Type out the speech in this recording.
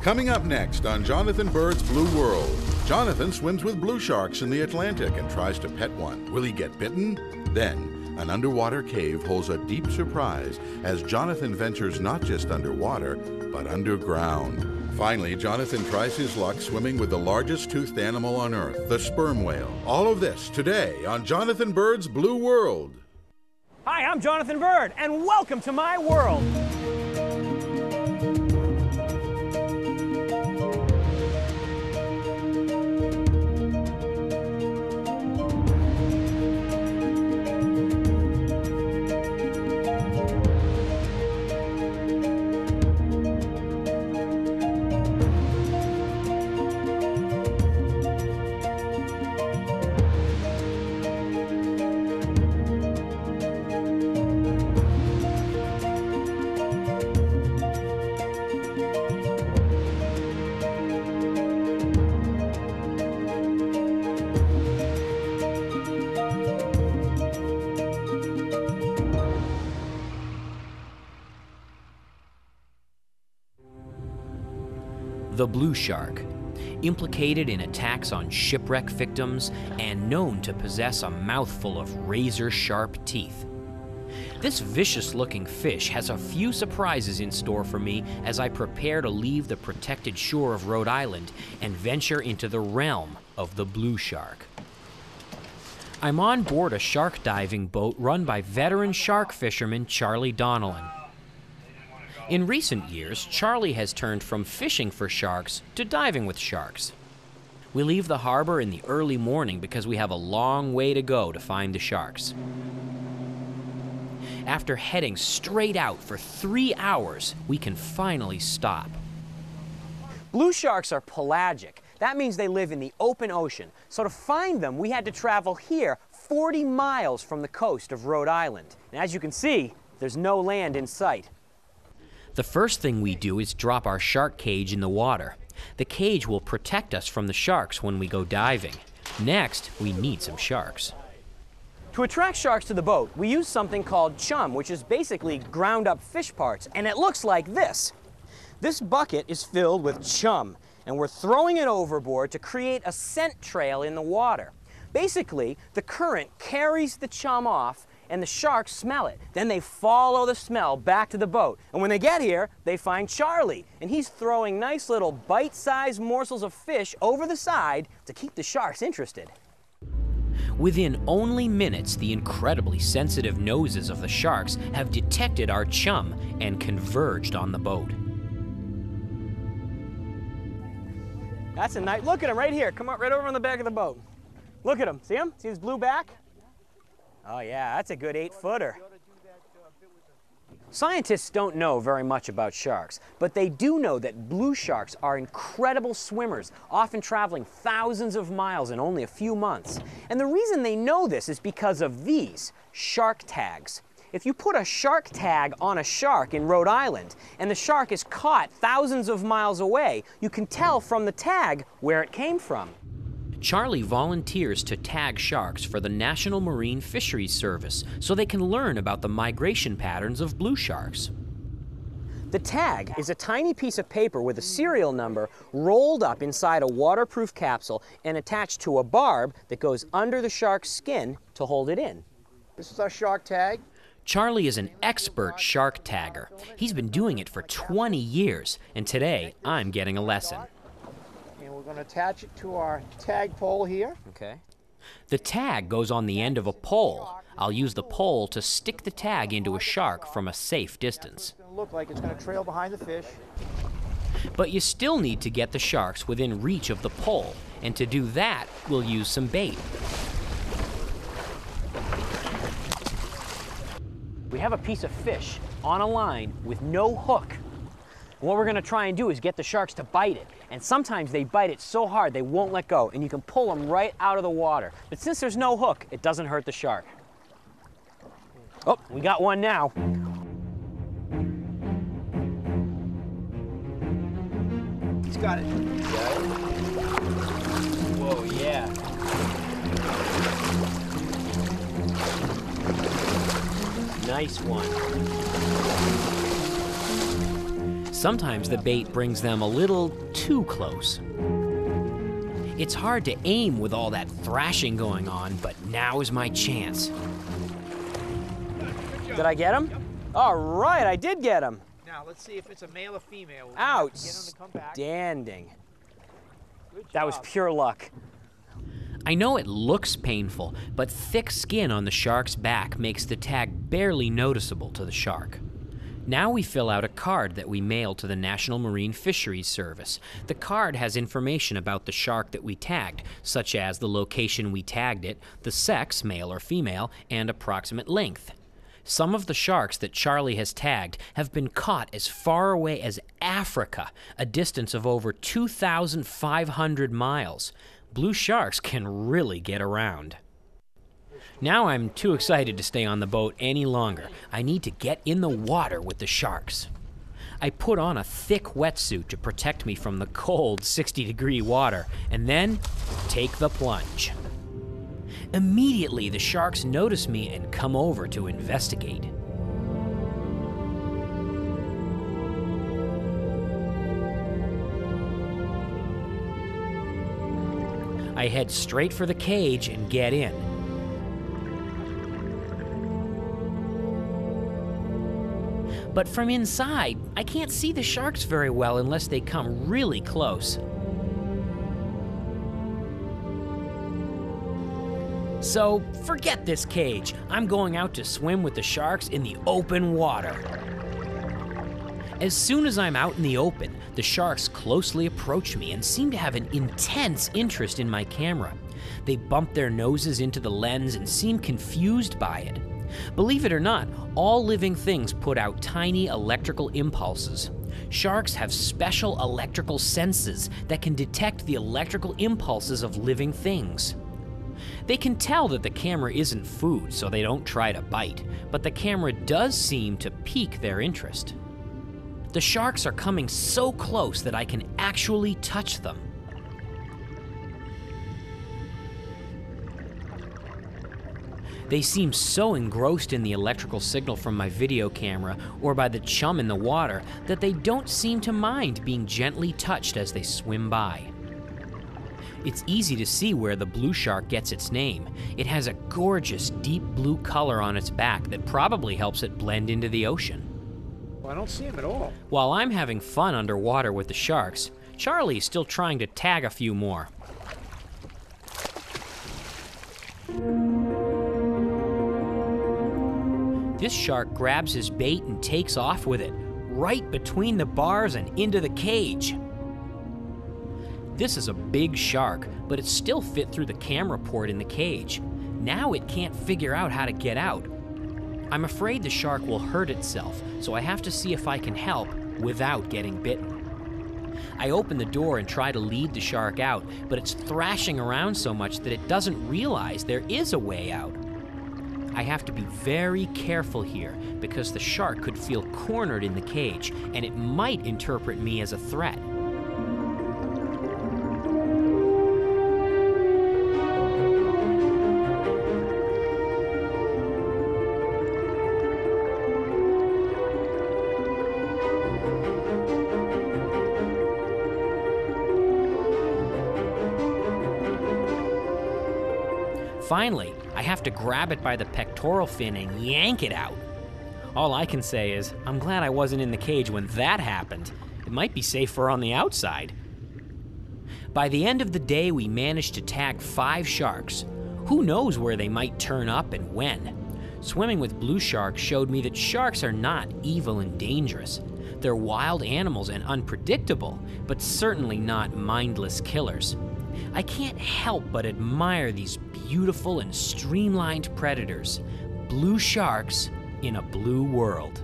Coming up next on Jonathan Bird's Blue World, Jonathan swims with blue sharks in the Atlantic and tries to pet one. Will he get bitten? Then, an underwater cave holds a deep surprise as Jonathan ventures not just underwater, but underground. Finally, Jonathan tries his luck swimming with the largest toothed animal on Earth, the sperm whale. All of this today on Jonathan Bird's Blue World. Hi, I'm Jonathan Bird, and welcome to my world. The blue shark, implicated in attacks on shipwreck victims and known to possess a mouthful of razor-sharp teeth. This vicious-looking fish has a few surprises in store for me as I prepare to leave the protected shore of Rhode Island and venture into the realm of the blue shark. I'm on board a shark diving boat run by veteran shark fisherman Charlie Donilon. In recent years, Charlie has turned from fishing for sharks to diving with sharks. We leave the harbor in the early morning because we have a long way to go to find the sharks. After heading straight out for 3 hours, we can finally stop. Blue sharks are pelagic. That means they live in the open ocean. So to find them, we had to travel here 40 miles from the coast of Rhode Island. And as you can see, there's no land in sight. The first thing we do is drop our shark cage in the water. The cage will protect us from the sharks when we go diving. Next, we need some sharks. To attract sharks to the boat, we use something called chum, which is basically ground up fish parts, and it looks like this. This bucket is filled with chum, and we're throwing it overboard to create a scent trail in the water. Basically, the current carries the chum off and the sharks smell it. Then they follow the smell back to the boat. And when they get here, they find Charlie. And he's throwing nice little bite-sized morsels of fish over the side to keep the sharks interested. Within only minutes, the incredibly sensitive noses of the sharks have detected our chum and converged on the boat. That's a nice, look at him right here. Come on, right over on the back of the boat. Look at him, see him? See his blue back? Oh yeah, that's a good 8-footer. Scientists don't know very much about sharks, but they do know that blue sharks are incredible swimmers, often traveling thousands of miles in only a few months. And the reason they know this is because of these shark tags. If you put a shark tag on a shark in Rhode Island and the shark is caught thousands of miles away, you can tell from the tag where it came from. Charlie volunteers to tag sharks for the National Marine Fisheries Service so they can learn about the migration patterns of blue sharks. The tag is a tiny piece of paper with a serial number rolled up inside a waterproof capsule and attached to a barb that goes under the shark's skin to hold it in. This is our shark tag. Charlie is an expert shark tagger. He's been doing it for 20 years, and today I'm getting a lesson. We're going to attach it to our tag pole here. Okay. The tag goes on the end of a pole. I'll use the pole to stick the tag into a shark from a safe distance. It's going to look like it's going to trail behind the fish. But you still need to get the sharks within reach of the pole, and to do that, we'll use some bait. We have a piece of fish on a line with no hook. What we're going to try and do is get the sharks to bite it. And sometimes they bite it so hard they won't let go, and you can pull them right out of the water. But since there's no hook, it doesn't hurt the shark. Oh, we got one now. He's got it. Whoa, yeah. Nice one. Sometimes the bait brings them a little too close. It's hard to aim with all that thrashing going on, but now is my chance. Did I get him? Yep. All right, I did get him. Now, let's see if it's a male or female. Outstanding. That was pure luck. I know it looks painful, but thick skin on the shark's back makes the tag barely noticeable to the shark. Now we fill out a card that we mail to the National Marine Fisheries Service. The card has information about the shark that we tagged, such as the location we tagged it, the sex, male or female, and approximate length. Some of the sharks that Charlie has tagged have been caught as far away as Africa, a distance of over 2,500 miles. Blue sharks can really get around. Now I'm too excited to stay on the boat any longer. I need to get in the water with the sharks. I put on a thick wetsuit to protect me from the cold 60-degree water, and then take the plunge. Immediately, the sharks notice me and come over to investigate. I head straight for the cage and get in. But from inside, I can't see the sharks very well unless they come really close. So forget this cage. I'm going out to swim with the sharks in the open water. As soon as I'm out in the open, the sharks closely approach me and seem to have an intense interest in my camera. They bump their noses into the lens and seem confused by it. Believe it or not, all living things put out tiny electrical impulses. Sharks have special electrical senses that can detect the electrical impulses of living things. They can tell that the camera isn't food, so they don't try to bite, but the camera does seem to pique their interest. The sharks are coming so close that I can actually touch them. They seem so engrossed in the electrical signal from my video camera or by the chum in the water that they don't seem to mind being gently touched as they swim by. It's easy to see where the blue shark gets its name. It has a gorgeous deep blue color on its back that probably helps it blend into the ocean. Well, I don't see him at all. While I'm having fun underwater with the sharks, Charlie's still trying to tag a few more. This shark grabs his bait and takes off with it, right between the bars and into the cage. This is a big shark, but it still fit through the camera port in the cage. Now it can't figure out how to get out. I'm afraid the shark will hurt itself, so I have to see if I can help without getting bitten. I open the door and try to lead the shark out, but it's thrashing around so much that it doesn't realize there is a way out. I have to be very careful here because the shark could feel cornered in the cage and it might interpret me as a threat. Finally, I have to grab it by the pectoral fin and yank it out. All I can say is, I'm glad I wasn't in the cage when that happened. It might be safer on the outside. By the end of the day, we managed to tag 5 sharks. Who knows where they might turn up and when? Swimming with blue sharks showed me that sharks are not evil and dangerous. They're wild animals and unpredictable, but certainly not mindless killers. I can't help but admire these beautiful and streamlined predators, blue sharks in a blue world.